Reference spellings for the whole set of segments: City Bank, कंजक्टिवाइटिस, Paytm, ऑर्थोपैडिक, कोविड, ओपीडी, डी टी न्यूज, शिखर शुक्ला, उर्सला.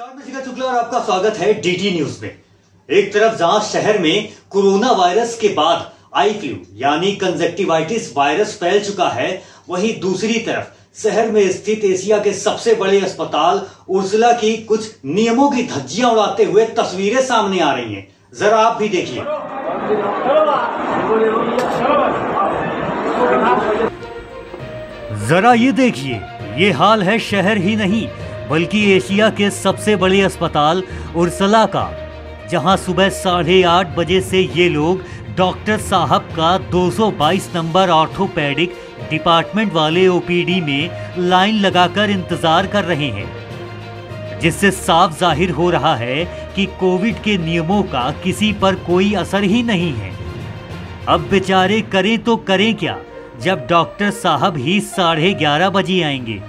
नमस्कार, मैं शिखर शुक्ला और आपका स्वागत है डी टी न्यूज में। एक तरफ जहां शहर में कोरोना वायरस के बाद आई फ्लू यानी कंजक्टिवाइटिस वायरस फैल चुका है, वहीं दूसरी तरफ शहर में स्थित एशिया के सबसे बड़े अस्पताल उर्सला की कुछ नियमों की धज्जियां उड़ाते हुए तस्वीरें सामने आ रही हैं। जरा आप भी देखिए, जरा ये देखिए, ये हाल है शहर ही नहीं बल्कि एशिया के सबसे बड़े अस्पताल उर्सला का, जहां सुबह 8:30 बजे से ये लोग डॉक्टर साहब का 222 नंबर ऑर्थोपैडिक डिपार्टमेंट वाले ओपीडी में लाइन लगाकर इंतजार कर रहे हैं, जिससे साफ जाहिर हो रहा है कि कोविड के नियमों का किसी पर कोई असर ही नहीं है। अब बेचारे करें तो करें क्या, जब डॉक्टर साहब ही 11:30 बजे आएंगे।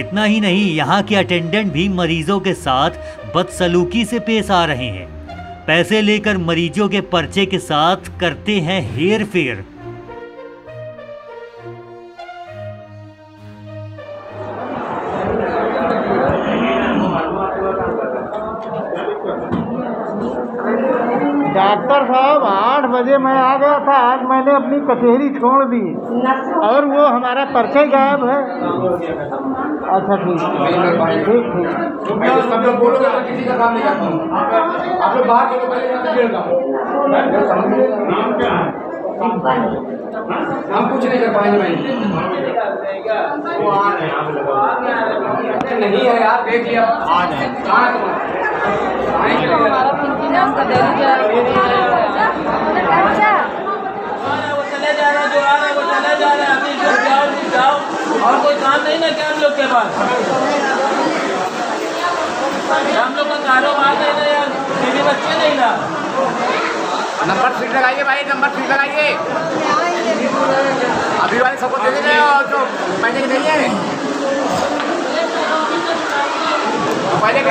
इतना ही नहीं, यहाँ के अटेंडेंट भी मरीजों के साथ बदसलूकी से पेश आ रहे हैं, पैसे लेकर मरीजों के पर्चे के साथ करते हैं हेर फेर। डॉक्टर साहब 8 बजे मैं आ गया था, आज मैंने अपनी कचहरी छोड़ दी और वो हमारा पर्चा गायब है। अच्छा ठीक, अभी वाले सबको दे देना और जो पहले नहीं है पहले बैठे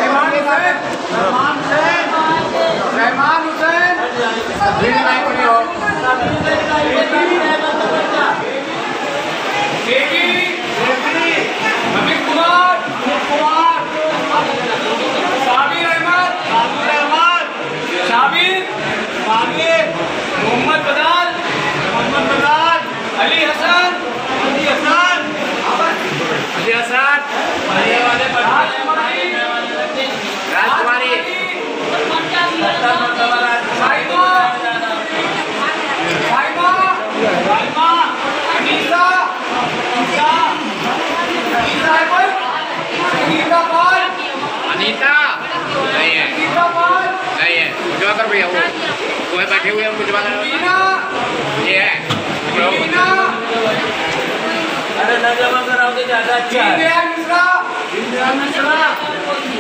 हुए कुछ बात ये है। अरे नजर ज्यादा अच्छा है।